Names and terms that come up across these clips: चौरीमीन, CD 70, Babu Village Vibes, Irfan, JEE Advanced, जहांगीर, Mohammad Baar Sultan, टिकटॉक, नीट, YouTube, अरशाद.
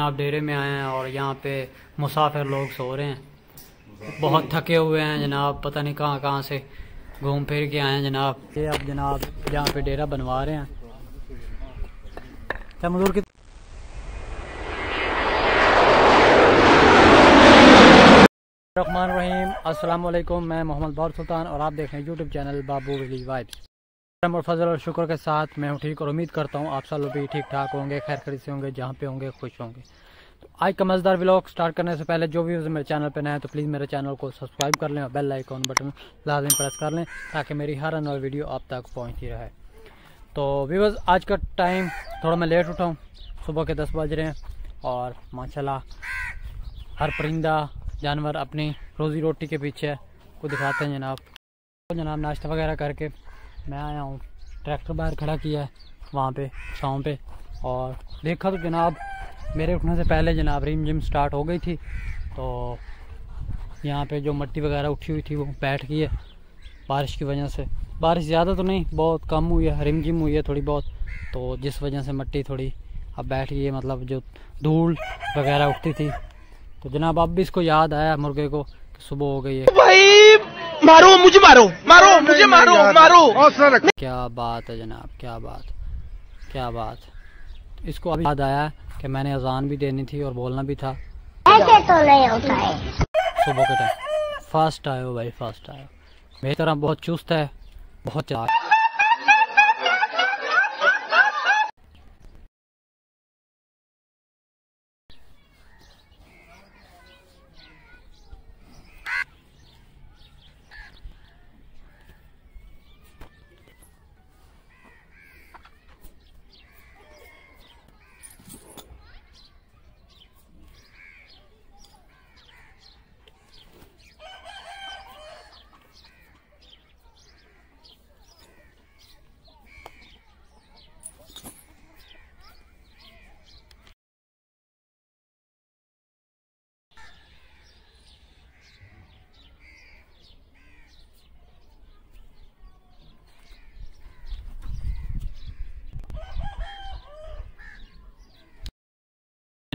आप डेरे में आए हैं और यहाँ पे मुसाफिर लोग सो रहे हैं, बहुत थके हुए हैं जनाब, पता नहीं कहाँ कहाँ से घूम फिर के आए हैं जनाब। ये आप जनाब यहाँ पे डेरा बनवा रहे हैं तमदूर की। रहमान रहीम, अस्सलाम वालेकुम, मैं मोहम्मद बार सुल्तान और आप देख रहे हैं YouTube channel Babu village vibes. और फजल और शुक्र के साथ मैं हूँ ठीक और उम्मीद करता हूँ आप सब लोग भी ठीक ठाक होंगे, खैर खरीद से होंगे, जहाँ पे होंगे खुश होंगे। तो आज का मज़ेदार व्लॉग स्टार्ट करने से पहले जो भी मेरे चैनल पर नए हैं तो प्लीज़ मेरे चैनल को सब्सक्राइब कर लें और बेल आइकॉन बटन लाजमी प्रेस कर लें ताकि मेरी हर अन और वीडियो आप तक पहुँचती रहे। तो व्यूअर्स, आज का टाइम थोड़ा मैं लेट उठाऊँ, सुबह के 10 बज रहे हैं और माशाल्लाह हर परिंदा जानवर अपनी रोज़ी रोटी के पीछे को दिखाते हैं जनाब। तो जनाब नाश्ता वगैरह करके मैं आया हूँ, ट्रैक्टर बाहर खड़ा किया है वहाँ पे छाँव पे और देखा तो जनाब मेरे उठने से पहले जनाब रिम जिम स्टार्ट हो गई थी। तो यहाँ पे जो मिट्टी वगैरह उठी हुई थी वो बैठ गई है बारिश की वजह से। बारिश ज़्यादा तो नहीं, बहुत कम हुई है, रिम जिम हुई है थोड़ी बहुत, तो जिस वजह से मिट्टी थोड़ी अब बैठ गई है, मतलब जो धूल वगैरह उठती थी। तो जनाब अब भी इसको याद आया मुर्गे को कि सुबह हो गई है। भाई मारो मुझे, मारो मारो मुझे, मारो मारो, क्या बात है जनाब, क्या बात, क्या बात। इसको अभी याद आया कि मैंने अजान भी देनी थी और बोलना भी था। ऐसे तो नहीं होता है सुबह के टाइम। फास्ट आयो भाई, फास्ट आयो, मेरी तरह बहुत चुस्त है, बहुत चालाक।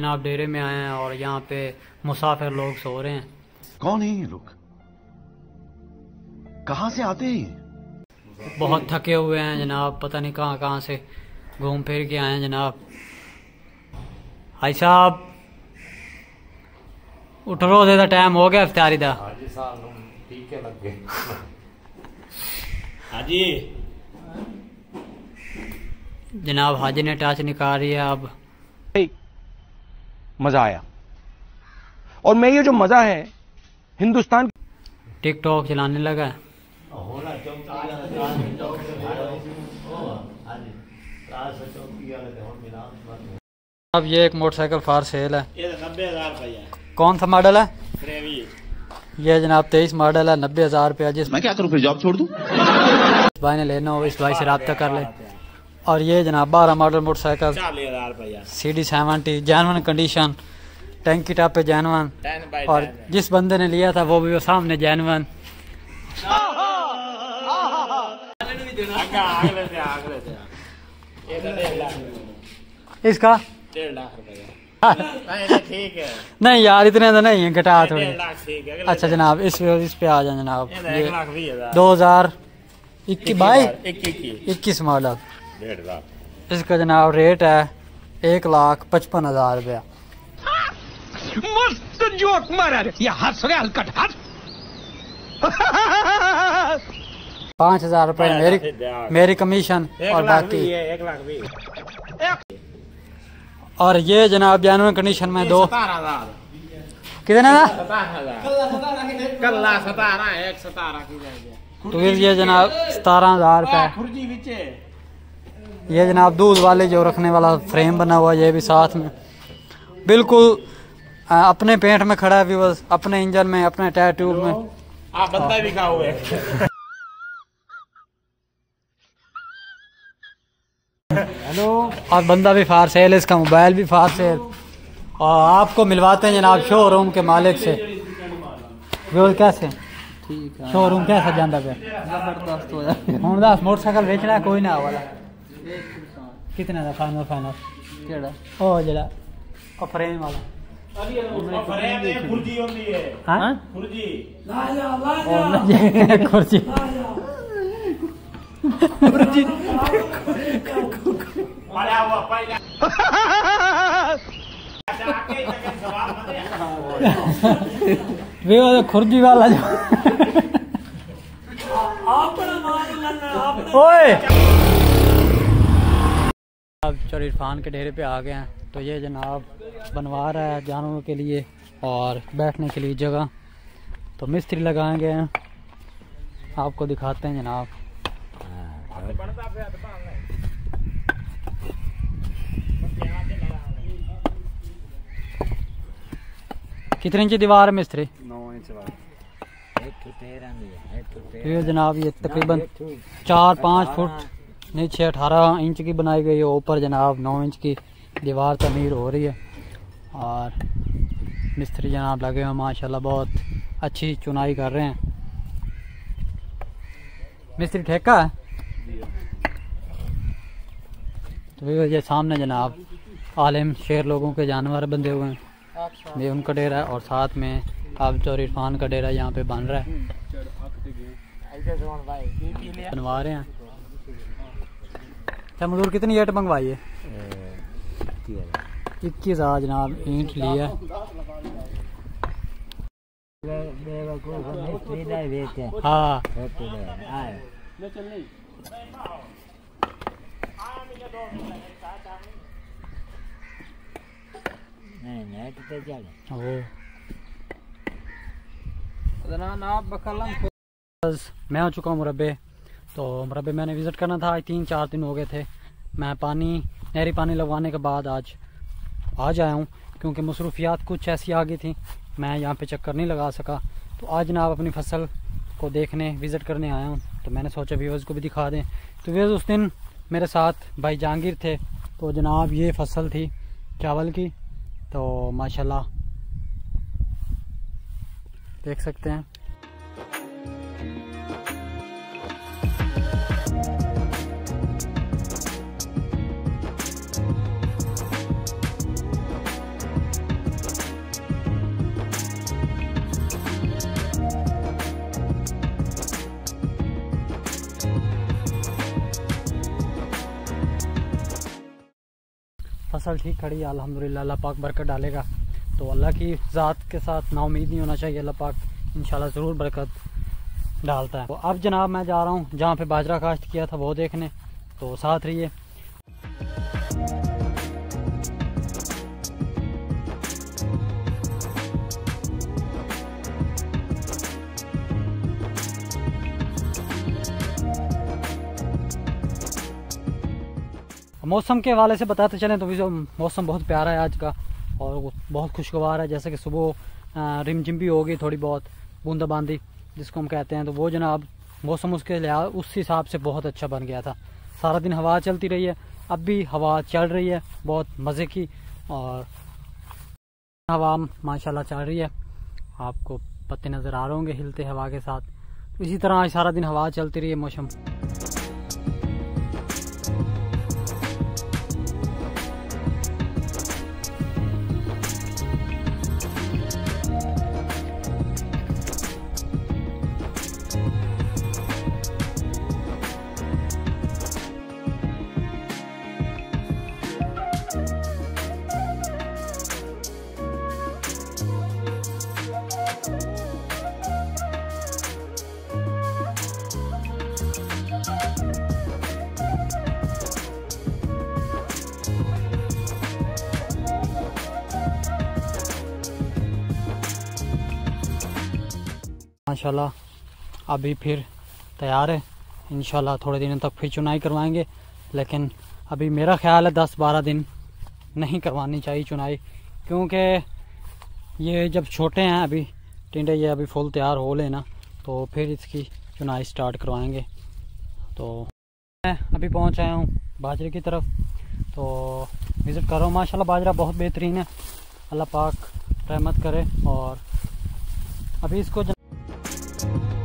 आप डेरे में आए हैं और यहाँ पे मुसाफिर लोग सो रहे हैं। कौन है ये लोग, कहाँ से आते हैं? बहुत थके हुए हैं जनाब, पता नहीं कहाँ कहाँ से घूम फिर के आए हैं जनाब। भाई साहब उठ रो, ज्यादा टाइम हो गया इफ्तारी दा। हाजी साहब ठीक है, लग गए हाजी जनाब, हाजी ने टाच निकाली है। अब मज़ा आया और मैं ये जो मज़ा है हिंदुस्तान टिकटॉक चलाने लगा। अब ये एक मोटरसाइकिल फार सेल है, कौन सा मॉडल है ये जनाब? 23 मॉडल है, 90,000 रुपया। जिस मैं क्या करूं फिर, जॉब छोड़ दूं? भाई ने लेना हो इस भाई से रब्ता कर ले। और ये जनाब 12 model motorcycle CD 70 genuine condition, टैंकी टॉप पे जैनवन, और जिस बंदे ने लिया था वो भी वो सामने जैनवन। इसका 1.5 लाख रुपया ठीक है? नहीं यार इतने तो नहीं है, घटा थोड़ी। अच्छा जनाब इस पे आ जाए जनाब, 2021 मॉडल, 1.5 लाख। इसका जनाब रेट है 1,55,000 रुपया। मस्त जोक मारा रे, ये हंस रहे हलकट हंस। 5,000 रुपये मेरी कमीशन और बाकी 1,20,000। और ये जनाब जानवर कंडीशन में 2,17,000 कितना तो ये जनाब 17,000 रुपये। ये जनाब दूध वाले जो रखने वाला फ्रेम बना हुआ ये भी साथ में, बिल्कुल अपने पेट में खड़ा है व्यूअर्स, अपने इंजन में, अपने टायर ट्यूब में। आप बंदा भी कहा हुआ है। हेलो, और बंदा भी फार सेल, इसका मोबाइल भी फार सेल। और आपको मिलवाते हैं जनाब शोरूम के मालिक से व्यूअर्स। कैसे ठीक है। शोरूम कैसा जाता पे जबरदस्त हो जाए हम दस मोटरसाइकिल बेचना कोई ना वाला कितने का फाइनल फाइनल केड़ा ओ जड़ा ओ फ्रेम वाला अभी ओ फ्रेम में खुर्जी होती है हां खुर्जी ला जा ला जा खुर्जी खुर्जी वाला वो पहला जाके तक जवाब मत वे वो खुर्जी वाला जो आपना मार लेना आप ओए। अब चलो इरफान के डेरे पे आ गए हैं तो ये जनाब बनवा रहा है जानवरों के लिए और बैठने के लिए जगह तो मिस्त्री लगाएंगे हैं आपको दिखाते हैं जनाब। कितने इंच दीवार है मिस्त्री? 9 इंच। ये जनाब ये तकरीबन 4-5 फुट नीचे 18 इंच की बनाई गई है, ऊपर जनाब 9 इंच की दीवार तमीर हो रही है और मिस्त्री जनाब लगे हुए माशाल्लाह बहुत अच्छी चुनाई कर रहे हैं। मिस्त्री ठेका है तो ये सामने जनाब आलिम शेर लोगों के जानवर बंधे हुए हैं, ये उनका डेरा है और साथ में अब जो इरफान का डेरा यहाँ पे बन रहा है बनवा रहे हैं। अच्छा मजदूर कितनी ईंट मंगवाई है? 21,000 जनाब ईंट लिया। हाँ मैं हो चुका हूँ मुरब्बे। तो मुरब्बे मैंने विज़िट करना था, आज 3-4 दिन हो गए थे। मैं पानी नहरी पानी लगवाने के बाद आज आया हूँ क्योंकि मसरूफियात कुछ ऐसी आ गई थी मैं यहाँ पे चक्कर नहीं लगा सका। तो आज जनाब अपनी फसल को देखने विज़िट करने आया हूँ तो मैंने सोचा व्यूअर्स को भी दिखा दें। तो व्यूअर्स उस दिन मेरे साथ भाई जहांगीर थे तो जनाब ये फसल थी चावल की तो माशाल्लाह देख सकते हैं। फसल ठीक खड़ी है अल्हम्दुलिल्लाह, अल्लाह पाक बरकत डालेगा। तो अल्लाह की ज़ात के साथ नाउमीद नहीं होना चाहिए, अल्लाह पाक इंशाल्लाह ज़रूर बरकत डालता है। तो अब जनाब मैं जा रहा हूँ जहाँ पे बाजरा काश्त किया था वो देखने, तो साथ रहिए। मौसम के हवाले से बताते चलें तो जो मौसम बहुत प्यारा है आज का और बहुत खुशगवार है, जैसे कि सुबह रिमझिम भी होगी थोड़ी बहुत बूंदाबांदी जिसको हम कहते हैं, तो वो जनाब मौसम उसके लिहाज उस हिसाब से बहुत अच्छा बन गया था। सारा दिन हवा चलती रही है, अब भी हवा चल रही है बहुत मज़े की और हवा माशाल्लाह चल रही है, आपको पत्ते नज़र आ रहे होंगे हिलते हवा के साथ। इसी तरह आज सारा दिन हवा चलती रही है मौसम। माशाल्लाह अभी फिर तैयार है, इंशाल्लाह थोड़े दिनों तक फिर चुनाई करवाएंगे, लेकिन अभी मेरा ख्याल है 10-12 दिन नहीं करवानी चाहिए चुनाई, क्योंकि ये जब छोटे हैं अभी टिंडे ये अभी फुल तैयार हो लेना तो फिर इसकी चुनाई स्टार्ट करवाएंगे। तो मैं अभी पहुंच आया हूँ बाजरे की तरफ तो विज़िट कर रहा हूँ। माशाल्लाह बाजरा बहुत बेहतरीन है, अल्लाह पाक रहमत करे और अभी इसको Thank you.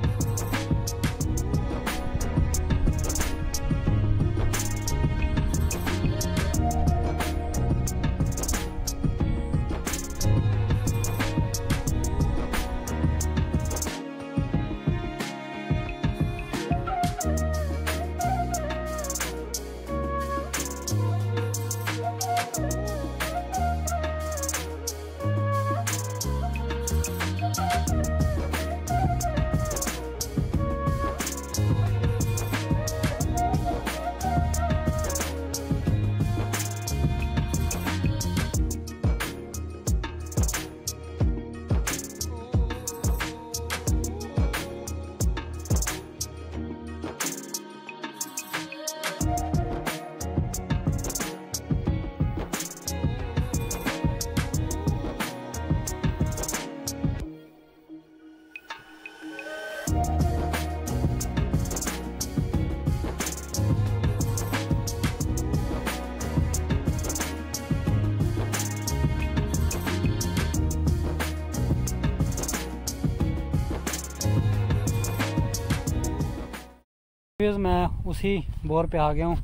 मैं उसी बोर पे आ गया हूँ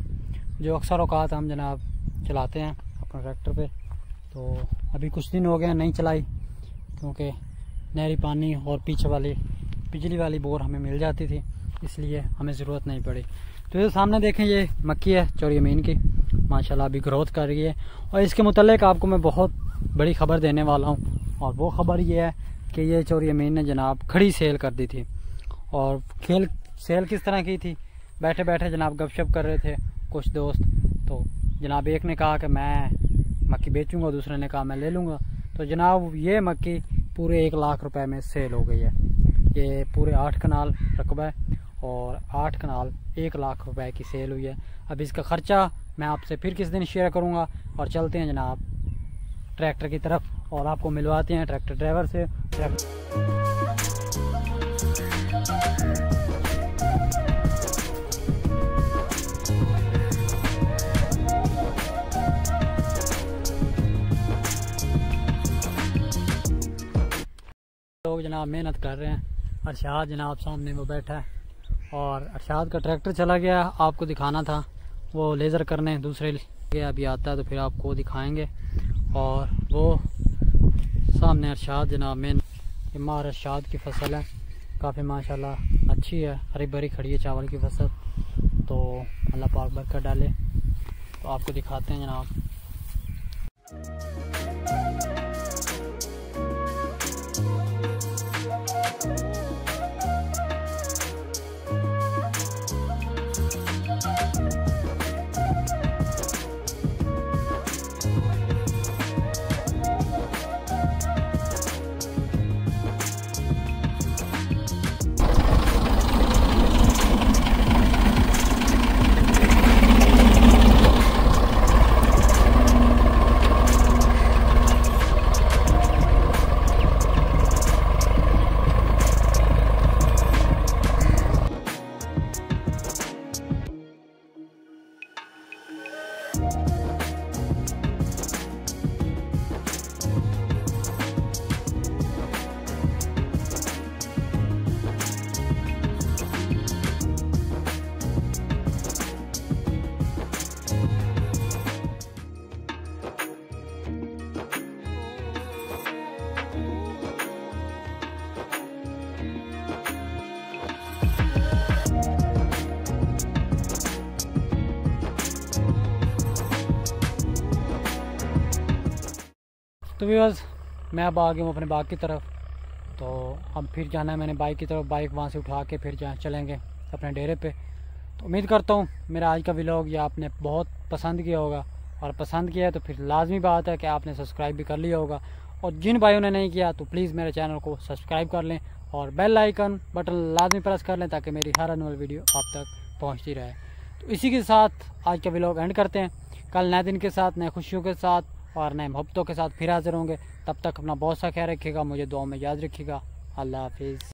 जो अक्सर औकात हम जनाब चलाते हैं अपने ट्रैक्टर पे। तो अभी कुछ दिन हो गए नहीं चलाई क्योंकि नहरी पानी और पिछली वाली बोर हमें मिल जाती थी, इसलिए हमें ज़रूरत नहीं पड़ी। तो ये सामने देखें, ये मक्की है चौरीमीन की, माशाल्लाह अभी ग्रोथ कर रही है। और इसके मुतल्लिक आपको मैं बहुत बड़ी ख़बर देने वाला हूँ, और वो ख़बर ये है कि ये चौरीमीन ने जनाब खड़ी सेल कर दी थी। और सेल किस तरह की थी, बैठे बैठे जनाब गपशप कर रहे थे कुछ दोस्त, तो जनाब एक ने कहा कि मैं मक्की बेचूंगा, दूसरे ने कहा मैं ले लूँगा। तो जनाब ये मक्की पूरे 1 लाख रुपए में सेल हो गई है। ये पूरे 8 कनाल रकबा है और 8 कनाल 1 लाख रुपए की सेल हुई है। अब इसका ख़र्चा मैं आपसे फिर किस दिन शेयर करूँगा। और चलते हैं जनाब ट्रैक्टर की तरफ और आपको मिलवाते हैं ट्रैक्टर ड्राइवर से। लोग जनाब मेहनत कर रहे हैं, अरशाद जनाब सामने वो बैठा है। और अरशाद का ट्रैक्टर चला गया, आपको दिखाना था, वो लेज़र करने दूसरे के अभी आता है तो फिर आपको दिखाएंगे। और वो सामने अरशाद जनाब मेहनत, मार अरशाद की फसल है काफ़ी माशाल्लाह अच्छी है, हरी भरी खड़ी है चावल की फसल। तो अल्लाह पाक बरकत डाले। तो आपको दिखाते हैं जनाब। तो व्यूअर्स मैं अब आ गया हूँ अपने बाग की तरफ। तो अब फिर जाना है मैंने बाइक की तरफ, बाइक वहाँ से उठा के फिर जहाँ चलेंगे अपने डेरे पे। तो उम्मीद करता हूँ मेरा आज का व्लॉग या आपने बहुत पसंद किया होगा, और पसंद किया है तो फिर लाजमी बात है कि आपने सब्सक्राइब भी कर लिया होगा। और जिन भाइयों ने नहीं किया तो प्लीज़ मेरे चैनल को सब्सक्राइब कर लें और बेल आइकन बटन लाजमी प्रेस कर लें ताकि मेरी हर आने वाली वीडियो आप तक पहुँचती रहे। तो इसी के साथ आज का व्लॉग एंड करते हैं। कल नए दिन के साथ, नए खुशियों के साथ और नए मोहब्बतों के साथ फिर हाजिर होंगे। तब तक अपना बहुत सा ख्याल रखिएगा, मुझे दुआ में याद रखिएगा। अल्लाह हाफिज़।